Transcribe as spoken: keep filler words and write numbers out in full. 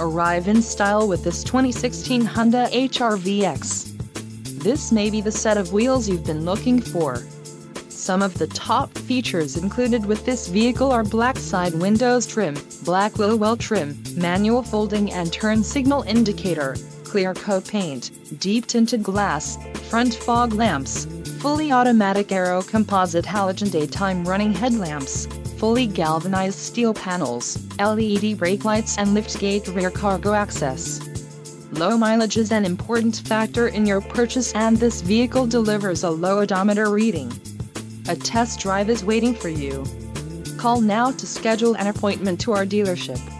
Arrive in style with this twenty sixteen Honda H R V X. This may be the set of wheels you've been looking for. Some of the top features included with this vehicle are black side windows trim, black wheel well trim, manual folding and turn signal indicator, clear coat paint, deep tinted glass, front fog lamps, fully automatic aero composite halogen daytime running headlamps, fully galvanized steel panels, L E D brake lights and liftgate rear cargo access. Low mileage is an important factor in your purchase, and this vehicle delivers a low odometer reading. A test drive is waiting for you. Call now to schedule an appointment to our dealership.